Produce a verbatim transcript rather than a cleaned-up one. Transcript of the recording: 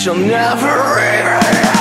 she'll never regret.